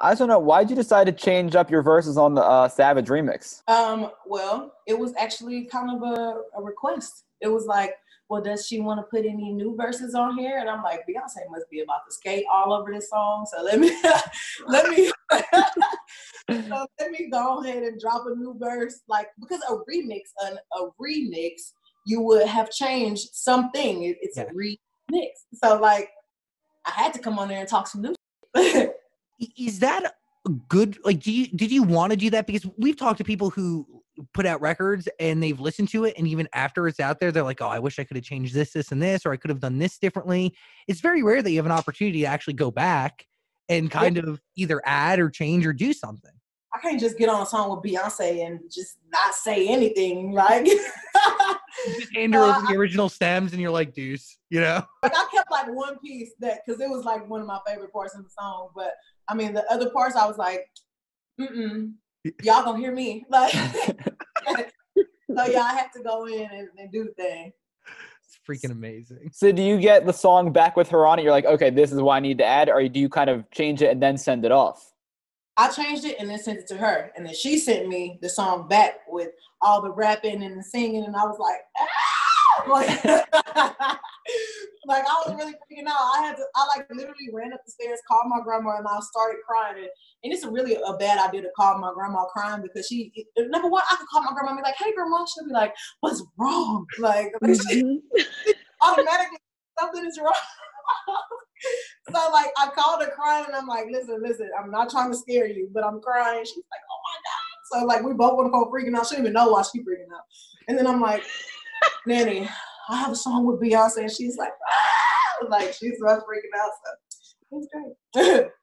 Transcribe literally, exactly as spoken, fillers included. I just don't know, why'd you decide to change up your verses on the uh, Savage Remix? Um, well, it was actually kind of a, a request. It was like, well, does she want to put any new verses on here? And I'm like, Beyonce must be about to skate all over this song, so let me, let me, so let me go ahead and drop a new verse, like because a remix, an, a remix, you would have changed something. It, it's yeah. a remix, so like, I had to come on there and talk some new shit. Is that good? Like, do you did you want to do that? Because we've talked to people who put out records and they've listened to it, and even after it's out there, they're like, "Oh, I wish I could have changed this, this, and this, or I could have done this differently." It's very rare that you have an opportunity to actually go back and kind yeah. of either add or change or do something. I can't just get on a song with Beyonce and just not say anything, like just hand her over the original stems, and you're like, "Deuce," you know. Like I kept like one piece that because it was like one of my favorite parts in the song, but. I mean, the other parts, I was like, mm-mm, y'all gonna hear me. Like, so y'all have to go in and, and do the thing. It's freaking amazing. So do you get the song back with her on it? You're like, okay, this is what I need to add? Or do you kind of change it and then send it off? I changed it and then sent it to her. And then she sent me the song back with all the rapping and the singing. And I was like, ah! Like, like I was really freaking out. I had to, I like literally ran up the stairs, called my grandma, and I started crying. And, and it's really a bad idea to call my grandma crying because she, number one, I could call my grandma and be like, "Hey, grandma," she'll be like, "What's wrong?" Like, she, automatically something is wrong. So like I called her crying, and I'm like, "Listen, listen, I'm not trying to scare you, but I'm crying." She's like, "Oh my God!" So like we both want to go freaking out. She didn't even know why she freaking out. And then I'm like, "Nanny, I have a song with Beyonce," and she's like, ah! Like she's freaking out. So it was great.